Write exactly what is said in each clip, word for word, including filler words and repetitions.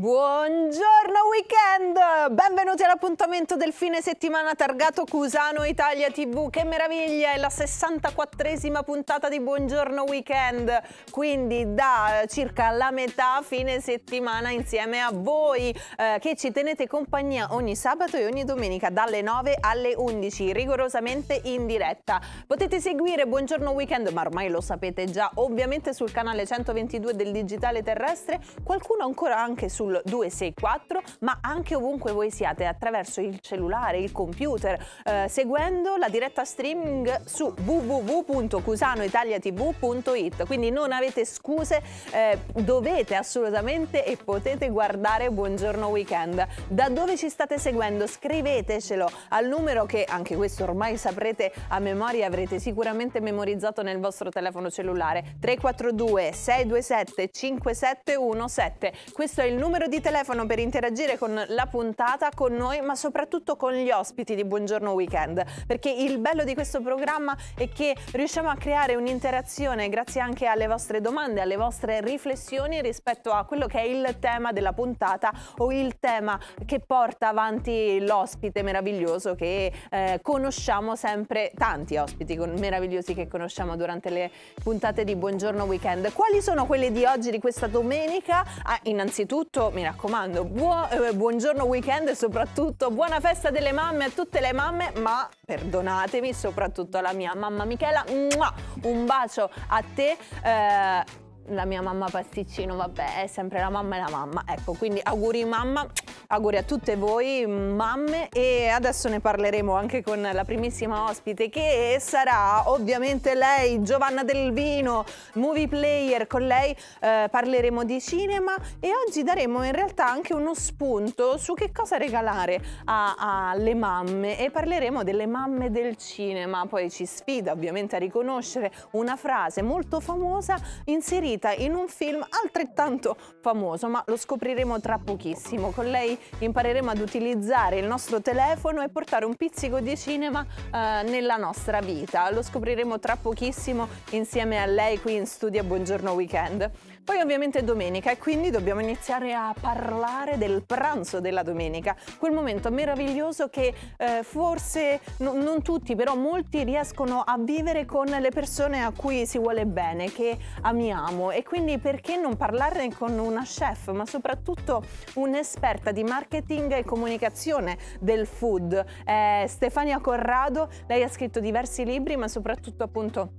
Buongiorno weekend, benvenuti all'appuntamento del fine settimana targato Cusano Italia tivù. Che meraviglia, è la sessantaquattresima puntata di Buongiorno Weekend, quindi da circa la metà fine settimana insieme a voi eh, che ci tenete compagnia ogni sabato e ogni domenica dalle nove alle undici, rigorosamente in diretta. Potete seguire Buongiorno Weekend, ma ormai lo sapete già, ovviamente sul canale centoventidue del digitale terrestre, qualcuno ancora anche sul due sei quattro, ma anche ovunque voi siate attraverso il cellulare, il computer, eh, seguendo la diretta streaming su www punto cusano italia tv punto it. Quindi non avete scuse, eh, dovete assolutamente e potete guardare Buongiorno Weekend. Da dove ci state seguendo? Scrivetecelo al numero che anche questo ormai saprete a memoria, avrete sicuramente memorizzato nel vostro telefono cellulare: tre quattro due sei due sette cinque sette uno sette. Questo è il numero di telefono per interagire con la puntata, con noi, ma soprattutto con gli ospiti di Buongiorno Weekend, perché il bello di questo programma è che riusciamo a creare un'interazione grazie anche alle vostre domande, alle vostre riflessioni rispetto a quello che è il tema della puntata o il tema che porta avanti l'ospite meraviglioso che eh, conosciamo sempre, tanti ospiti con, meravigliosi che conosciamo durante le puntate di Buongiorno Weekend. Quali sono quelli di oggi, di questa domenica? Ah, innanzitutto Tutto, mi raccomando, buo, eh, buongiorno weekend e soprattutto buona festa delle mamme a tutte le mamme, ma perdonatemi, soprattutto alla mia mamma Michela, mua, un bacio a te. Eh, la mia mamma pasticcino, vabbè, è sempre la mamma e la mamma, ecco, quindi auguri mamma, auguri a tutte voi mamme. E adesso ne parleremo anche con la primissima ospite, che sarà ovviamente lei, Giovanna Delvino, movie player. Con lei eh, parleremo di cinema e oggi daremo in realtà anche uno spunto su che cosa regalare alle mamme, e parleremo delle mamme del cinema. Poi ci sfida ovviamente a riconoscere una frase molto famosa inserita in un film altrettanto famoso, ma lo scopriremo tra pochissimo. Con lei impareremo ad utilizzare il nostro telefono e portare un pizzico di cinema eh, nella nostra vita. Lo scopriremo tra pochissimo insieme a lei qui in studio a Buongiorno Weekend. Poi ovviamente è domenica e quindi dobbiamo iniziare a parlare del pranzo della domenica, quel momento meraviglioso che eh, forse no, non tutti, però molti riescono a vivere con le persone a cui si vuole bene, che amiamo. E quindi perché non parlarne con una chef, ma soprattutto un'esperta di marketing e comunicazione del food. È Stefania Corrado, lei ha scritto diversi libri, ma soprattutto appunto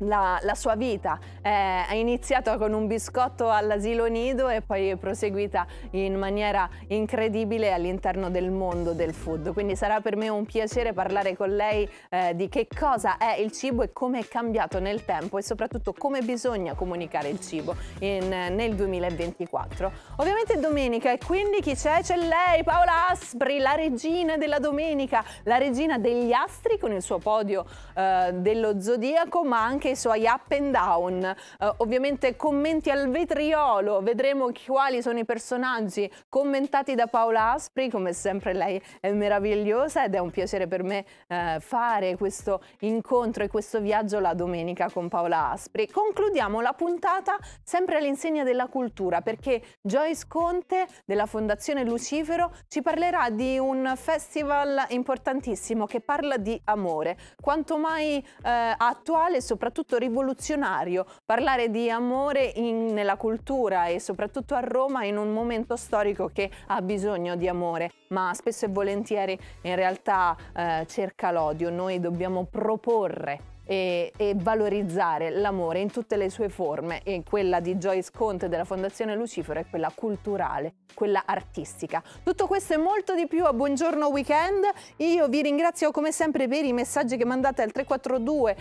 La, la sua vita eh, ha iniziato con un biscotto all'asilo nido e poi è proseguita in maniera incredibile all'interno del mondo del food. Quindi sarà per me un piacere parlare con lei eh, di che cosa è il cibo e come è cambiato nel tempo, e soprattutto come bisogna comunicare il cibo in, nel duemilaventiquattro. Ovviamente è domenica e quindi chi c'è? C'è lei, Paola Aspri, la regina della domenica, la regina degli astri, con il suo podio eh, dello zodiaco, ma anche i suoi up and down, uh, ovviamente commenti al vetriolo. Vedremo quali sono i personaggi commentati da Paola Aspri. Come sempre lei è meravigliosa ed è un piacere per me uh, fare questo incontro e questo viaggio la domenica con Paola Aspri. Concludiamo la puntata sempre all'insegna della cultura, perché Joyce Conte della Fondazione Lucifero ci parlerà di un festival importantissimo che parla di amore, quanto mai uh, attuale e soprattutto tutto rivoluzionario. Parlare di amore in, nella cultura e soprattutto a Roma in un momento storico che ha bisogno di amore, ma spesso e volentieri in realtà eh, cerca l'odio. Noi dobbiamo proporre E, e valorizzare l'amore in tutte le sue forme, e quella di Joyce Conte della Fondazione Lucifero è quella culturale, quella artistica. Tutto questo e molto di più a Buongiorno Weekend. Io vi ringrazio come sempre per i messaggi che mandate al tre quattro due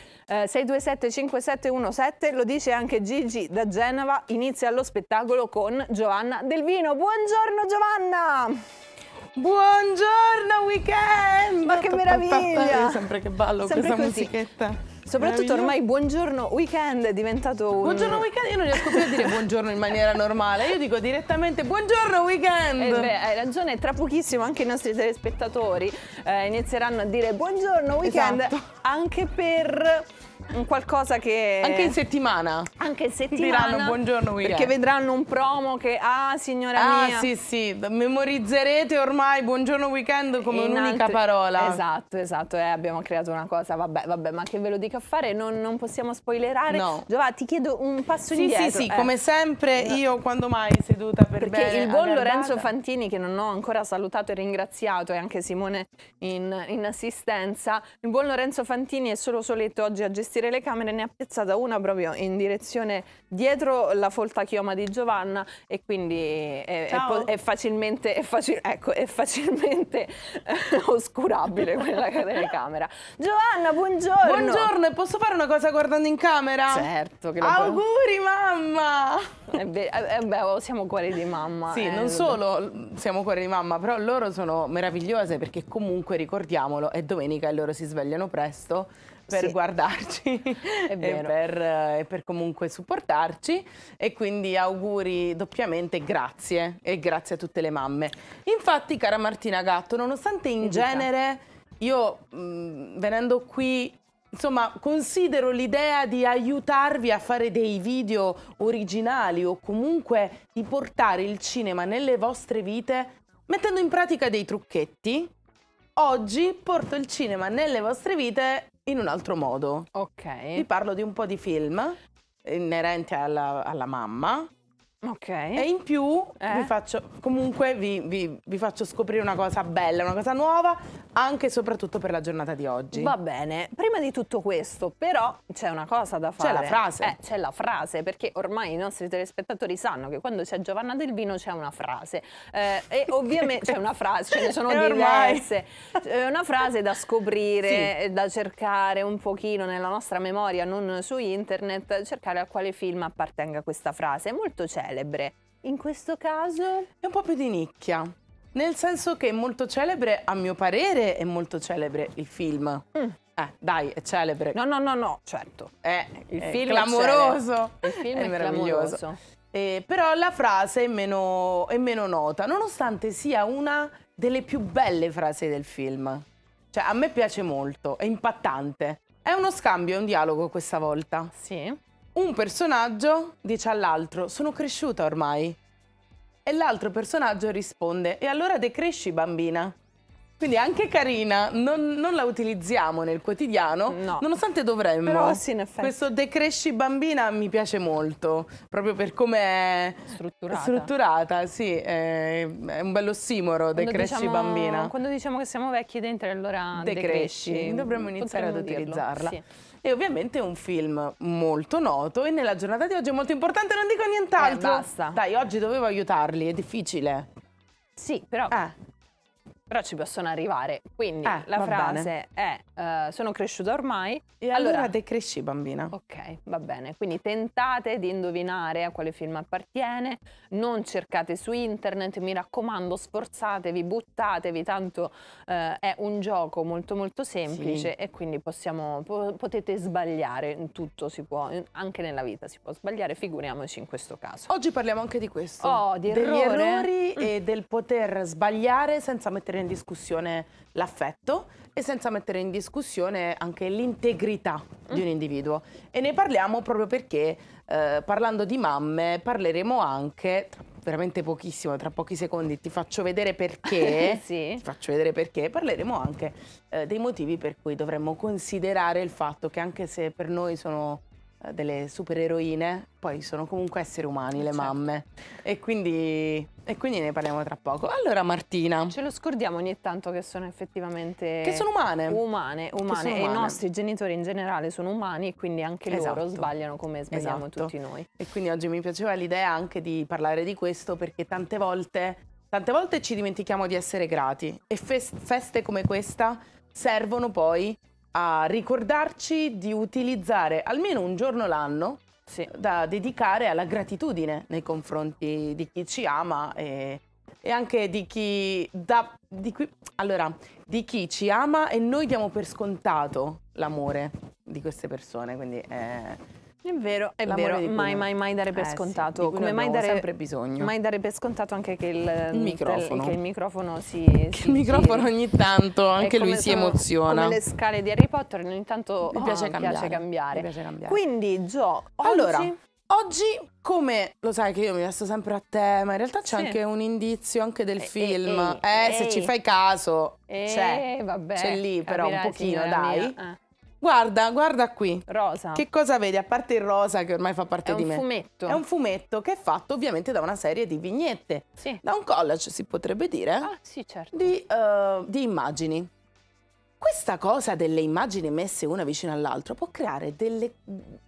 sei due sette cinque sette uno sette. Lo dice anche Gigi da Genova: inizia lo spettacolo con Giovanna Delvino. Buongiorno Giovanna! Buongiorno weekend! Ma che meraviglia! Io sempre che ballo sempre questa così. musichetta. Soprattutto ormai buongiorno weekend è diventato un... Buongiorno weekend, io non riesco più a dire buongiorno in maniera normale, io dico direttamente buongiorno weekend! Eh beh, hai ragione, tra pochissimo anche i nostri telespettatori eh, inizieranno a dire buongiorno weekend, esatto. Anche per un qualcosa che... Anche in settimana. Anche in settimana. Diranno buongiorno weekend. Perché vedranno un promo che, ah signora ah, mia. Ah sì sì, memorizzerete ormai buongiorno weekend come un'unica parola. Esatto, esatto, eh, abbiamo creato una cosa, vabbè, vabbè, ma che ve lo dico a fare, non, non possiamo spoilerare. No. Giovanna, ti chiedo un passo sì, indietro. Sì sì, eh. come sempre io quando mai seduta per perché bene. Perché il buon Lorenzo Fantini, che non ho ancora salutato e ringraziato, e anche Simone in, in assistenza, il buon Lorenzo Fantini è solo soletto oggi a gestire le camere, ne ha piazzata una proprio in direzione dietro la folta chioma di Giovanna e quindi è, è, è facilmente, è facil, ecco, è facilmente eh, oscurabile quella telecamera. Giovanna, buongiorno! Buongiorno, e posso fare una cosa guardando in camera? Certo che lo auguri puoi... mamma! Eh beh, eh beh, siamo cuori di mamma. Sì, eh, non solo siamo cuori di mamma, però loro sono meravigliose perché comunque, ricordiamolo, è domenica e loro si svegliano presto per sì. guardarci e per, eh, per comunque supportarci, e quindi auguri doppiamente, grazie, e grazie a tutte le mamme. Infatti, cara Martina Gatto, nonostante in genere io mh, venendo qui insomma considero l'idea di aiutarvi a fare dei video originali o comunque di portare il cinema nelle vostre vite mettendo in pratica dei trucchetti, oggi porto il cinema nelle vostre vite in un altro modo. Ok. Vi parlo di un po' di film inerenti alla, alla mamma. Ok. E in più eh? vi faccio, comunque vi, vi, vi faccio scoprire una cosa bella, una cosa nuova, anche e soprattutto per la giornata di oggi. Va bene. Prima di tutto questo, però, c'è una cosa da fare. C'è la frase. Eh, c'è la frase, perché ormai i nostri telespettatori sanno che quando c'è Giovanna Delvino c'è una frase. Eh, e ovviamente c'è una frase, ce ne sono diverse. È una frase da scoprire, sì. da cercare un pochino nella nostra memoria, non su internet, cercare a quale film appartenga questa frase. È molto celebre. In questo caso è un po' più di nicchia, nel senso che è molto celebre, a mio parere è molto celebre il film. Mm. Eh, dai, è celebre. No, no, no, no, certo. Eh, il è film clamoroso. È il film è, è meraviglioso. Eh, però la frase è meno, è meno nota, nonostante sia una delle più belle frasi del film. Cioè, a me piace molto, è impattante. È uno scambio, è un dialogo questa volta. Sì. Un personaggio dice all'altro sono cresciuta ormai, e l'altro personaggio risponde e allora decresci bambina. Quindi anche carina, non, non la utilizziamo nel quotidiano, no. nonostante dovremmo. Però sì, in effetti. Questo decresci bambina mi piace molto, proprio per come è strutturata, strutturata sì, è, è un bello ossimoro, decresci diciamo, bambina. Quando diciamo che siamo vecchi dentro, allora decresci, decresci. Dovremmo iniziare ad utilizzarla. Sì. E ovviamente è un film molto noto e nella giornata di oggi è molto importante, non dico nient'altro. Eh, basta. Dai, oggi dovevo aiutarli, è difficile. Sì, però... Eh. Però ci possono arrivare, quindi eh, la frase bene. è uh, sono cresciuta ormai. E allora, allora decresci bambina. Ok, va bene, quindi tentate di indovinare a quale film appartiene, non cercate su internet, mi raccomando, sforzatevi, buttatevi, tanto uh, è un gioco molto molto semplice, sì. e quindi possiamo, po potete sbagliare, in tutto si può, anche nella vita si può sbagliare, figuriamoci in questo caso. Oggi parliamo anche di questo, oh, di degli errori mm. e del poter sbagliare senza mettere in discussione l'affetto e senza mettere in discussione anche l'integrità mm. di un individuo, e ne parliamo proprio perché eh, parlando di mamme parleremo anche, veramente pochissimo, tra pochi secondi ti faccio vedere perché sì. ti faccio vedere perché parleremo anche eh, dei motivi per cui dovremmo considerare il fatto che anche se per noi sono eh, delle supereroine, poi sono comunque esseri umani le certo. mamme, e quindi E quindi ne parliamo tra poco. Allora Martina, ce lo scordiamo ogni tanto che sono effettivamente Che sono umane Umane, umane. Sono umane. E i nostri genitori in generale sono umani, e quindi anche esatto. loro sbagliano come sbagliamo esatto. tutti noi. E quindi oggi mi piaceva l'idea anche di parlare di questo, perché tante volte Tante volte ci dimentichiamo di essere grati, e feste come questa servono poi a ricordarci di utilizzare almeno un giorno l'anno Sì. da dedicare alla gratitudine nei confronti di chi ci ama e, e anche di chi, da, di, qui, allora, di chi ci ama, e noi diamo per scontato l'amore di queste persone, quindi è, È vero, è vero, mai mai mai dare per eh, scontato, sì, come mai dare sempre bisogno. Mai dare per scontato anche che il, il microfono, che il microfono si che si, il microfono ogni tanto anche lui si sono, emoziona. Come le scale di Harry Potter, ogni tanto mi piace, oh, cambiare. Piace cambiare. Mi piace cambiare. Quindi Gio, oggi... allora oggi, come lo sai che io mi resto sempre a te, ma in realtà c'è sì. anche un indizio anche del e, film. E, e, eh, e, se e, ci fai caso, c'è, c'è lì però un pochino, dai. Mia. Eh. Guarda, guarda qui. Rosa. Che cosa vedi? A parte il rosa che ormai fa parte di me. È un fumetto. È un fumetto che è fatto ovviamente da una serie di vignette. Sì. Da un collage, si potrebbe dire. Ah, sì, certo. Di, uh, di immagini. Questa cosa delle immagini messe una vicino all'altra può creare delle,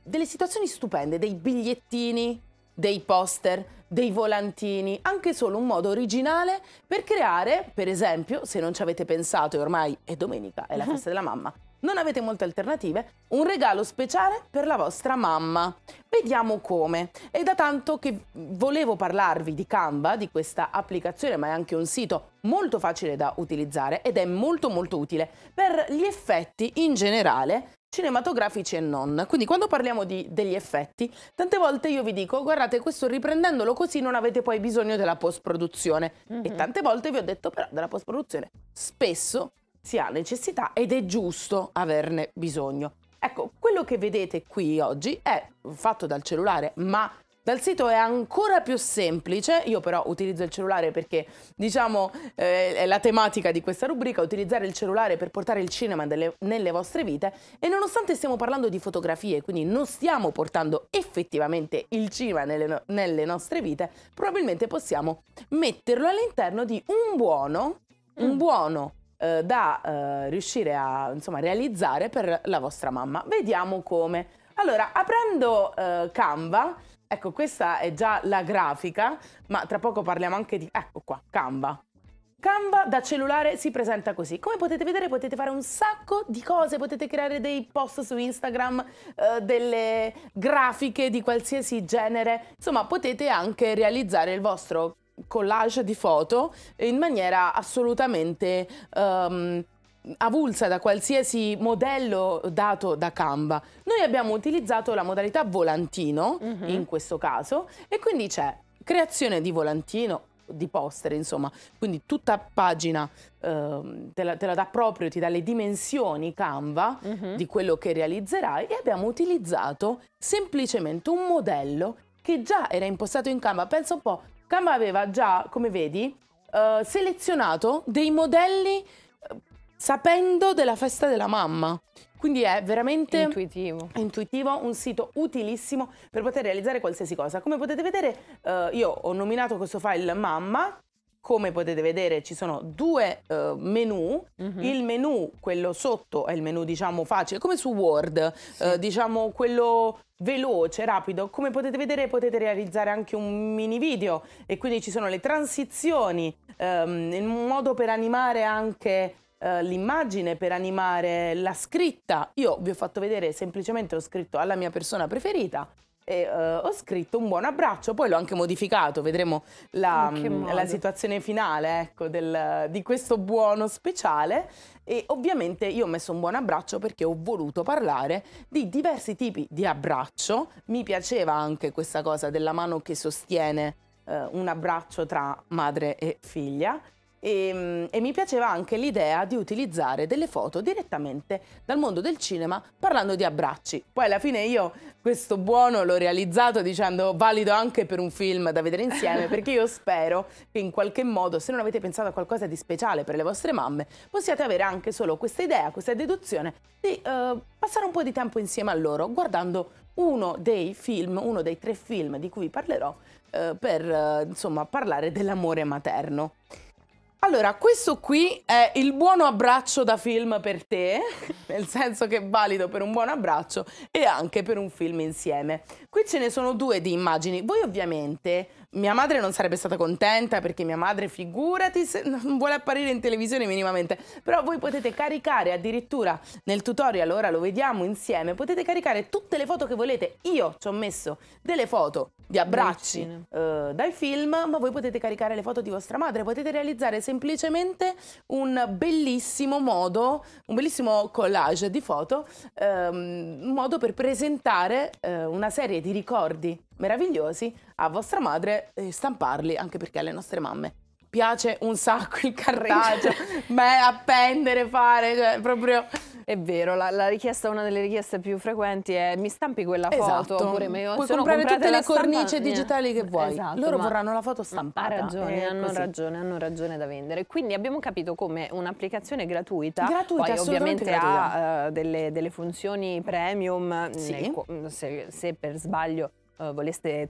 delle situazioni stupende, dei bigliettini, dei poster, dei volantini, anche solo un modo originale per creare, per esempio, se non ci avete pensato e ormai è domenica, è la festa della mamma, non avete molte alternative, un regalo speciale per la vostra mamma. Vediamo come. È da tanto che volevo parlarvi di Canva, di questa applicazione, ma è anche un sito molto facile da utilizzare ed è molto molto utile per gli effetti in generale, cinematografici e non. Quindi quando parliamo di, degli effetti, tante volte io vi dico, guardate, questo riprendendolo così non avete poi bisogno della post-produzione. Mm-hmm. E tante volte vi ho detto, però, della post-produzione spesso si ha necessità ed è giusto averne bisogno. Ecco, quello che vedete qui oggi è fatto dal cellulare, ma dal sito è ancora più semplice. Io però utilizzo il cellulare perché, diciamo, eh, è la tematica di questa rubrica, utilizzare il cellulare per portare il cinema delle, nelle vostre vite, e nonostante stiamo parlando di fotografie, quindi non stiamo portando effettivamente il cinema nelle, nelle nostre vite, probabilmente possiamo metterlo all'interno di un buono, mm. un buono, da eh, riuscire a, insomma, realizzare per la vostra mamma. Vediamo come. Allora, aprendo eh, Canva, ecco, questa è già la grafica, ma tra poco parliamo anche di, ecco qua, Canva. Canva da cellulare si presenta così. Come potete vedere, potete fare un sacco di cose, potete creare dei post su Instagram, eh, delle grafiche di qualsiasi genere, insomma potete anche realizzare il vostro collage di foto in maniera assolutamente um, avulsa da qualsiasi modello dato da Canva. Noi abbiamo utilizzato la modalità volantino, mm-hmm. in questo caso, e quindi c'è creazione di volantino, di poster, insomma, quindi tutta pagina eh, te, la, te la dà proprio, ti dà le dimensioni Canva, mm-hmm. di quello che realizzerai, e abbiamo utilizzato semplicemente un modello che già era impostato in Canva. Pensa un po', Canva aveva già, come vedi, uh, selezionato dei modelli uh, sapendo della festa della mamma. Quindi è veramente intuitivo. intuitivo, un sito utilissimo per poter realizzare qualsiasi cosa. Come potete vedere, uh, io ho nominato questo file Mamma. Come potete vedere ci sono due uh, menu, mm-hmm. il menu, quello sotto è il menu, diciamo, facile, come su Word, sì. uh, diciamo quello veloce, rapido. Come potete vedere potete realizzare anche un mini video, e quindi ci sono le transizioni, um, un modo per animare anche uh, l'immagine, per animare la scritta. Io vi ho fatto vedere, semplicemente ho scritto alla mia persona preferita, e uh, ho scritto un buon abbraccio, poi l'ho anche modificato, vedremo la, la situazione finale, ecco, del, di questo buono speciale. E ovviamente io ho messo un buon abbraccio perché ho voluto parlare di diversi tipi di abbraccio. Mi piaceva anche questa cosa della mano che sostiene uh, un abbraccio tra madre e figlia. E, e mi piaceva anche l'idea di utilizzare delle foto direttamente dal mondo del cinema parlando di abbracci. Poi alla fine io questo buono l'ho realizzato dicendo valido anche per un film da vedere insieme, perché io spero che in qualche modo, se non avete pensato a qualcosa di speciale per le vostre mamme, possiate avere anche solo questa idea, questa deduzione di eh, passare un po' di tempo insieme a loro guardando uno dei film, uno dei tre film di cui parlerò, eh, per eh, insomma parlare dell'amore materno. Allora, questo qui è il buono abbraccio da film per te, nel senso che è valido per un buon abbraccio e anche per un film insieme. Qui ce ne sono due di immagini. Voi ovviamente, mia madre non sarebbe stata contenta, perché mia madre, figurati, se non vuole apparire in televisione minimamente, però voi potete caricare addirittura nel tutorial, ora lo vediamo insieme, potete caricare tutte le foto che volete. Io ci ho messo delle foto di abbracci eh, dai film, ma voi potete caricare le foto di vostra madre, potete realizzare semplicemente semplicemente un bellissimo modo, un bellissimo collage di foto, ehm, un modo per presentare eh, una serie di ricordi meravigliosi a vostra madre e stamparli, anche perché alle nostre mamme piace un sacco il cartaceo, beh, appendere, fare, cioè proprio... È vero, la, la richiesta, una delle richieste più frequenti è mi stampi quella esatto. foto, oppure mi puoi comprare tutte le cornici digitali che vuoi, esatto, loro vorranno la foto stampata. Ha ragione, eh, hanno così. ragione, hanno ragione da vendere. Quindi abbiamo capito come un'applicazione gratuita, gratuita poi ovviamente gratuita. ha uh, delle, delle funzioni premium, sì. nel, se, se per sbaglio Uh, voleste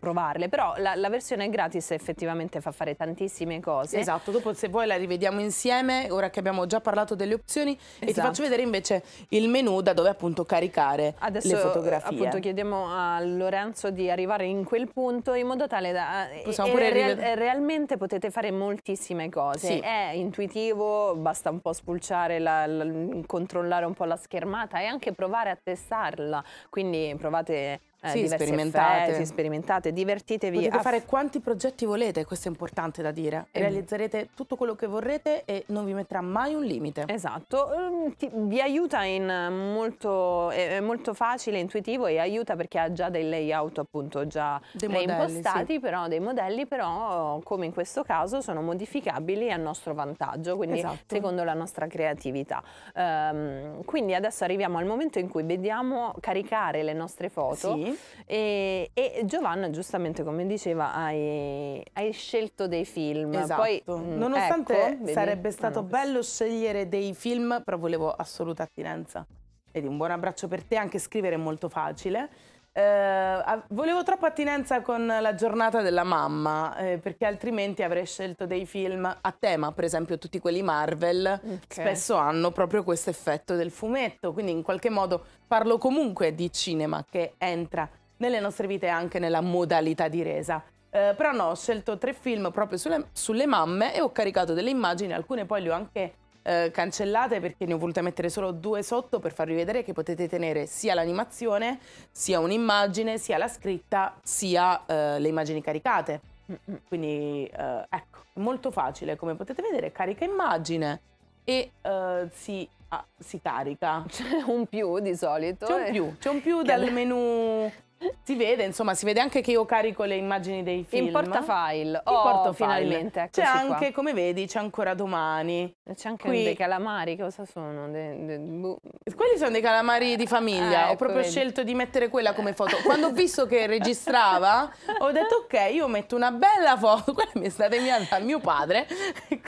provarle, però la, la versione gratis effettivamente fa fare tantissime cose. Esatto, dopo se vuoi la rivediamo insieme, ora che abbiamo già parlato delle opzioni, esatto. e ti faccio vedere invece il menu da dove appunto caricare Adesso, le fotografie. Appunto chiediamo a Lorenzo di arrivare in quel punto in modo tale da... Possiamo e, pure real, realmente potete fare moltissime cose, sì. è intuitivo, basta un po' spulciare, la, la, controllare un po' la schermata e anche provare a testarla, quindi provate... Eh, sì, sperimentate. Effetti, sperimentate, divertitevi. Potete fare quanti progetti volete, questo è importante da dire. E realizzerete tutto quello che vorrete e non vi metterà mai un limite. Esatto, Ti, vi aiuta in molto, è molto facile, intuitivo e aiuta perché ha già dei layout appunto già preimpostati, sì. però dei modelli però come in questo caso sono modificabili a nostro vantaggio, quindi esatto. secondo la nostra creatività. Um, quindi adesso arriviamo al momento in cui vediamo caricare le nostre foto. Sì. E, e Giovanna giustamente come diceva hai, hai scelto dei film, esatto. poi, nonostante ecco, sarebbe vedi, stato bello scegliere dei film, però volevo assoluta attinenza. Vedi, un buon abbraccio per te, anche scrivere è molto facile. Eh, volevo troppa attinenza con la giornata della mamma, eh, perché altrimenti avrei scelto dei film a tema, per esempio tutti quelli Marvel, okay. spesso hanno proprio questo effetto del fumetto, quindi in qualche modo parlo comunque di cinema che entra nelle nostre vite anche nella modalità di resa. Eh, però no, ho scelto tre film proprio sulle, sulle mamme e ho caricato delle immagini, alcune poi le ho anche eh, cancellate perché ne ho volute mettere solo due sotto per farvi vedere che potete tenere sia l'animazione, sia un'immagine, sia la scritta, sia eh, le immagini caricate. Quindi eh, ecco, è molto facile, come potete vedere, carica immagine e eh, si, ah, si carica. C'è un più di solito. C'è un più, c'è un più dal menu... Si vede, insomma, si vede anche che io carico le immagini dei film. In portafile. Oh, portafile. Finalmente, c'è anche, qua. come vedi, C'è ancora domani. C'è anche Qui... dei calamari, cosa sono? De, de... Quelli sono dei calamari di famiglia. Ah, ecco, ho proprio vedi. scelto di mettere quella come foto. Quando ho visto che registrava, ho detto ok, io metto una bella foto. Quella mi è stata inviata da mio padre.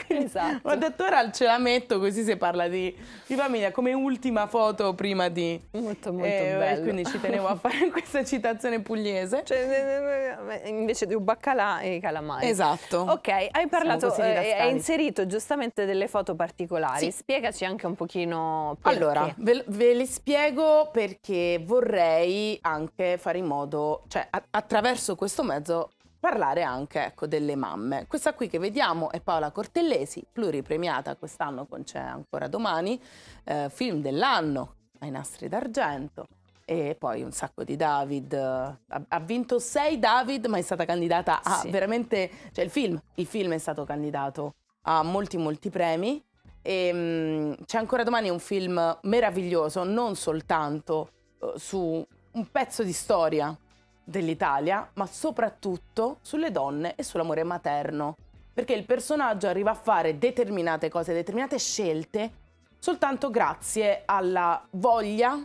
Quindi esatto. ho detto ora ce la metto, così si parla di, di famiglia, come ultima foto prima di... Molto, molto eh, bello. Quindi ci tenevo a fare questa città. pugliese, cioè, invece di un baccalà e calamari. Esatto. Ok, hai parlato, eh, hai inserito giustamente delle foto particolari, sì. spiegaci anche un pochino perché. Allora, ve, ve le spiego perché vorrei anche fare in modo, cioè a, attraverso questo mezzo parlare anche ecco, delle mamme. Questa qui che vediamo è Paola Cortellesi, pluripremiata quest'anno con C'è ancora domani, eh, film dell'anno ai nastri d'argento. E poi un sacco di David, ha vinto sei David ma è stata candidata a sì. veramente, cioè il film, il film è stato candidato a molti molti premi e C'è ancora domani è un film meraviglioso non soltanto uh, su un pezzo di storia dell'Italia ma soprattutto sulle donne e sull'amore materno perché il personaggio arriva a fare determinate cose, determinate scelte soltanto grazie alla voglia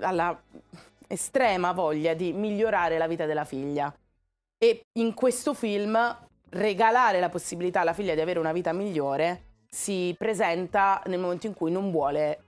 alla estrema voglia di migliorare la vita della figlia e in questo film regalare la possibilità alla figlia di avere una vita migliore si presenta nel momento in cui non vuole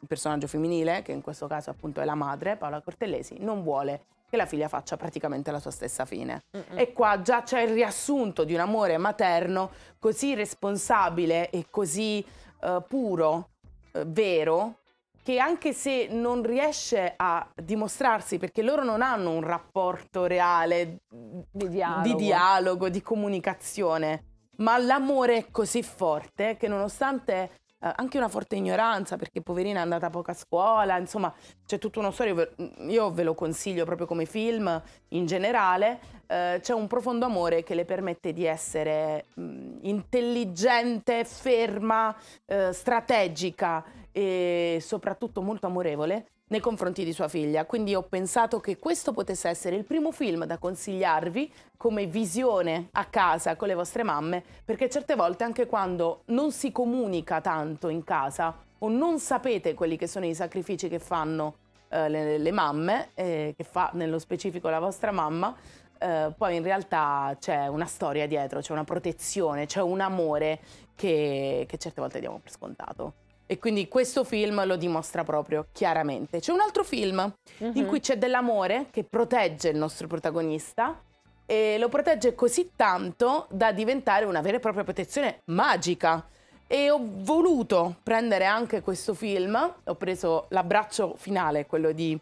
il personaggio femminile, che in questo caso appunto è la madre, Paola Cortellesi, non vuole che la figlia faccia praticamente la sua stessa fine. Mm-mm. E qua già c'è il riassunto di un amore materno così responsabile e così uh, puro, uh, vero, che anche se non riesce a dimostrarsi, perché loro non hanno un rapporto reale di dialogo, di, dialogo, di comunicazione, ma l'amore è così forte che nonostante eh, anche una forte ignoranza, perché poverina è andata poco a scuola, insomma c'è tutta una storia, io ve lo consiglio proprio come film in generale, eh, c'è un profondo amore che le permette di essere mh, intelligente, ferma, eh, strategica e soprattutto molto amorevole nei confronti di sua figlia. Quindi ho pensato che questo potesse essere il primo film da consigliarvi come visione a casa con le vostre mamme, perché certe volte anche quando non si comunica tanto in casa o non sapete quelli che sono i sacrifici che fanno eh, le, le mamme, eh, che fa nello specifico la vostra mamma, eh, poi in realtà c'è una storia dietro, c'è una protezione, c'è un amore che, che certe volte diamo per scontato. E quindi questo film lo dimostra proprio chiaramente. C'è un altro film mm-hmm. in cui c'è dell'amore che protegge il nostro protagonista e lo protegge così tanto da diventare una vera e propria protezione magica. E ho voluto prendere anche questo film, ho preso l'abbraccio finale, quello di,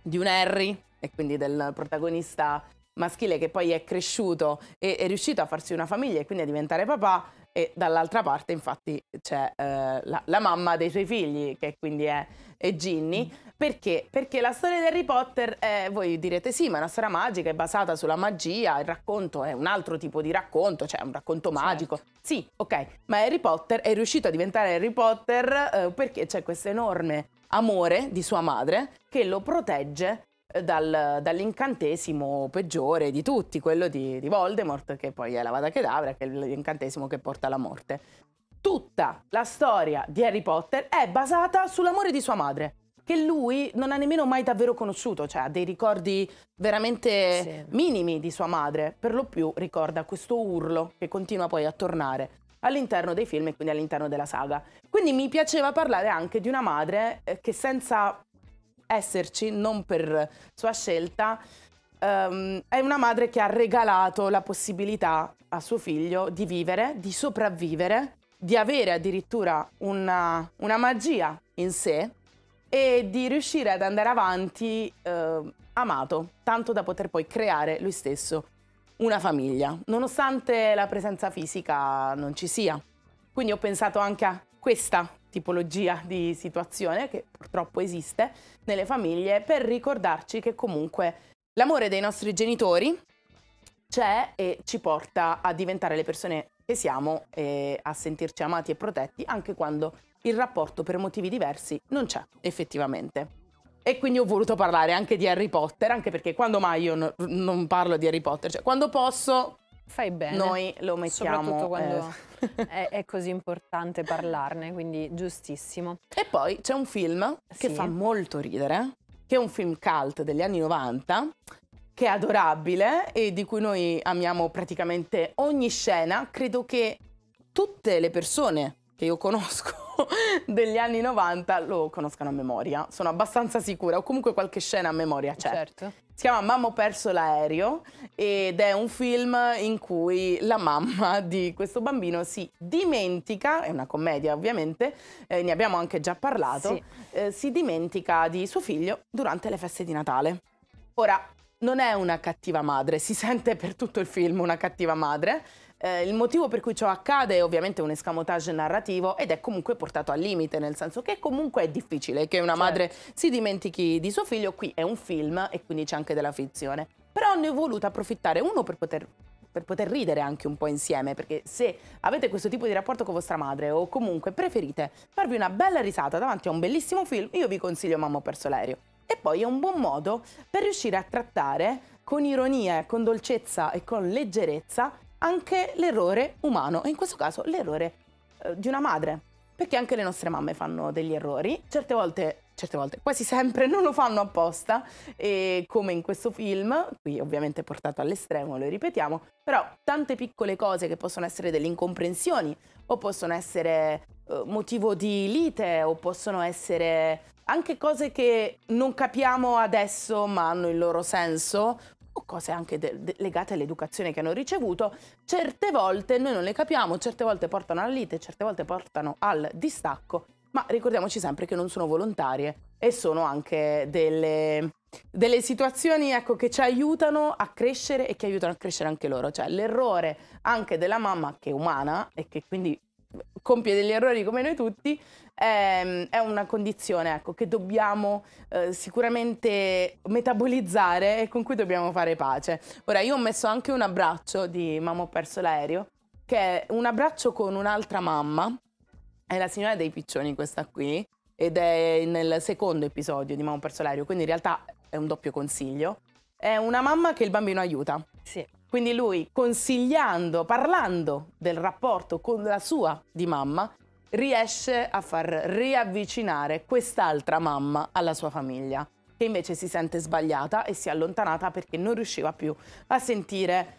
di un Harry, e quindi del protagonista maschile che poi è cresciuto e è riuscito a farsi una famiglia e quindi a diventare papà. E dall'altra parte infatti c'è eh, la, la mamma dei suoi figli, che quindi è, è Ginny. Perché? Perché la storia di Harry Potter è, voi direte sì, ma è una storia magica, è basata sulla magia, il racconto è un altro tipo di racconto, cioè un racconto magico. Certo. Sì, ok, ma Harry Potter è riuscito a diventare Harry Potter eh, perché c'è questo enorme amore di sua madre che lo protegge Dal, dall'incantesimo peggiore di tutti, quello di, di Voldemort, che poi è l'Avada Kedavra, che è l'incantesimo che porta alla morte. Tutta la storia di Harry Potter è basata sull'amore di sua madre, che lui non ha nemmeno mai davvero conosciuto, cioè ha dei ricordi veramente sì. minimi di sua madre, per lo più ricorda questo urlo che continua poi a tornare all'interno dei film e quindi all'interno della saga. Quindi mi piaceva parlare anche di una madre che senza esserci, non per sua scelta, um, è una madre che ha regalato la possibilità a suo figlio di vivere, di sopravvivere, di avere addirittura una, una magia in sé e di riuscire ad andare avanti uh, amato, tanto da poter poi creare lui stesso una famiglia, nonostante la presenza fisica non ci sia. Quindi ho pensato anche a questa tipologia di situazione che purtroppo esiste nelle famiglie, per ricordarci che comunque l'amore dei nostri genitori c'è e ci porta a diventare le persone che siamo e a sentirci amati e protetti anche quando il rapporto per motivi diversi non c'è effettivamente. E quindi ho voluto parlare anche di Harry Potter, anche perché quando mai io no, non parlo di Harry Potter, cioè quando posso... Fai bene, noi lo mettiamo, soprattutto quando eh. è, è così importante parlarne, quindi giustissimo. E poi c'è un film sì. che fa molto ridere, che è un film cult degli anni novanta, che è adorabile e di cui noi amiamo praticamente ogni scena. Credo che tutte le persone che io conosco degli anni novanta lo conoscano a memoria, sono abbastanza sicura, o comunque qualche scena a memoria c'è. Certo. Si chiama Mamma ho perso l'aereo ed è un film in cui la mamma di questo bambino si dimentica, è una commedia ovviamente, eh, ne abbiamo anche già parlato, sì. eh, si dimentica di suo figlio durante le feste di Natale. Ora, non è una cattiva madre, si sente per tutto il film una cattiva madre. Eh, il motivo per cui ciò accade è ovviamente un escamotage narrativo ed è comunque portato al limite, nel senso che comunque è difficile che una madre certo. si dimentichi di suo figlio. Qui è un film e quindi c'è anche della fizione. Però ne ho voluto approfittare, uno, per poter, per poter ridere anche un po' insieme, perché se avete questo tipo di rapporto con vostra madre o comunque preferite farvi una bella risata davanti a un bellissimo film, io vi consiglio Mamma ho perso l'aereo. E poi è un buon modo per riuscire a trattare con ironia, con dolcezza e con leggerezza anche l'errore umano, e in questo caso l'errore eh, di una madre, perché anche le nostre mamme fanno degli errori, certe volte, certe volte, quasi sempre non lo fanno apposta, e come in questo film, qui ovviamente portato all'estremo, lo ripetiamo, però tante piccole cose che possono essere delle incomprensioni o possono essere eh, motivo di lite o possono essere anche cose che non capiamo adesso ma hanno il loro senso, o cose anche legate all'educazione che hanno ricevuto, certe volte noi non le capiamo, certe volte portano alla lite, certe volte portano al distacco, ma ricordiamoci sempre che non sono volontarie e sono anche delle, delle situazioni, ecco, che ci aiutano a crescere e che aiutano a crescere anche loro, cioè l'errore anche della mamma, che è umana e che quindi compie degli errori come noi tutti, ehm, è una condizione, ecco, che dobbiamo eh, sicuramente metabolizzare e con cui dobbiamo fare pace. Ora, io ho messo anche un abbraccio di Mamma ho perso l'aereo, che è un abbraccio con un'altra mamma, è la signora dei piccioni questa qui, ed è nel secondo episodio di Mamma ho perso l'aereo, quindi in realtà è un doppio consiglio. È una mamma che il bambino aiuta. Sì. Quindi lui, consigliando, parlando del rapporto con la sua di mamma, riesce a far riavvicinare quest'altra mamma alla sua famiglia, che invece si sente sbagliata e si è allontanata perché non riusciva più a sentire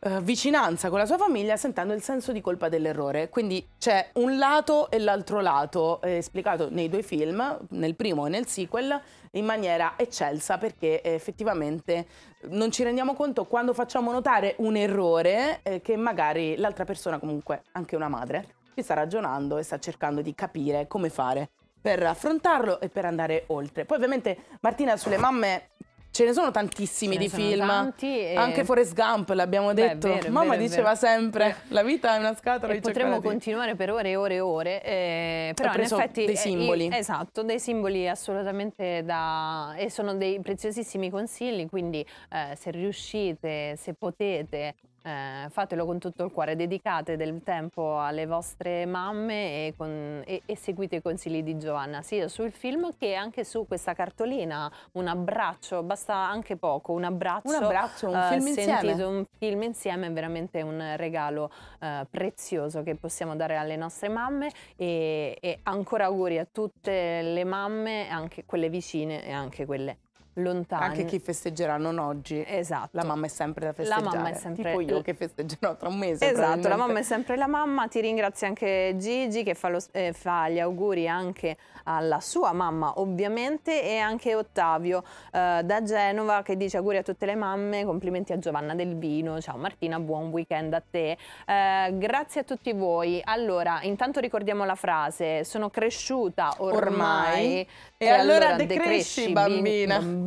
eh, vicinanza con la sua famiglia, sentendo il senso di colpa dell'errore. Quindi c'è un lato e l'altro lato, eh, esplicato nei due film, nel primo e nel sequel, in maniera eccelsa, perché effettivamente non ci rendiamo conto quando facciamo notare un errore eh, che magari l'altra persona, comunque anche una madre, ci sta ragionando e sta cercando di capire come fare per affrontarlo e per andare oltre. Poi ovviamente, Martina, sulle mamme ce ne sono tantissimi ne di sono film, tanti e... anche Forrest Gump, l'abbiamo detto, vero, mamma vero, diceva sempre la vita è una scatola e di potremmo cioccolati. Continuare per ore e ore e ore, eh, però in effetti dei simboli. Eh, esatto, dei simboli assolutamente da... e sono dei preziosissimi consigli, quindi eh, se riuscite, se potete... Eh, fatelo con tutto il cuore, dedicate del tempo alle vostre mamme e, con, e, e seguite i consigli di Giovanna, sia sul film che anche su questa cartolina. Un abbraccio, basta anche poco, un abbraccio, un, abbraccio, un eh, film insieme. Sentito, un film insieme è veramente un regalo eh, prezioso che possiamo dare alle nostre mamme, e, e ancora auguri a tutte le mamme, anche quelle vicine e anche quelle lontani. Anche chi festeggerà non oggi. Esatto. La mamma è sempre da festeggiare. La mamma è sempre... Tipo io che festeggerò tra un mese. Esatto, la mamma è sempre la mamma. Ti ringrazio anche Gigi che fa, lo, eh, fa gli auguri anche alla sua mamma ovviamente, e anche Ottavio eh, da Genova che dice auguri a tutte le mamme, complimenti a Giovanna Delvino. Ciao Martina, buon weekend a te. Eh, grazie a tutti voi. Allora, intanto ricordiamo la frase: sono cresciuta ormai, ormai. E, e allora, allora decresci, decresci bambina. bambina.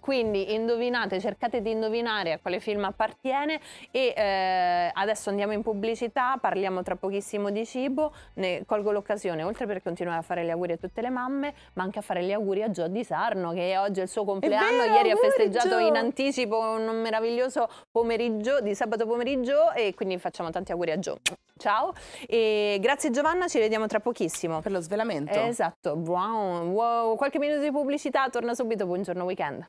Quindi indovinate, cercate di indovinare a quale film appartiene. E eh, adesso andiamo in pubblicità, parliamo tra pochissimo di cibo. Ne colgo l'occasione, oltre per continuare a fare gli auguri a tutte le mamme, ma anche a fare gli auguri a Gio Di Sarno, che oggi è il suo compleanno. Vero, ieri auguri, ha festeggiato Gio in anticipo un meraviglioso pomeriggio di sabato pomeriggio, e quindi facciamo tanti auguri a Gio. Ciao e grazie Giovanna, ci vediamo tra pochissimo per lo svelamento. Esatto, wow, wow. Qualche minuto di pubblicità, torna subito Buongiorno Weekend.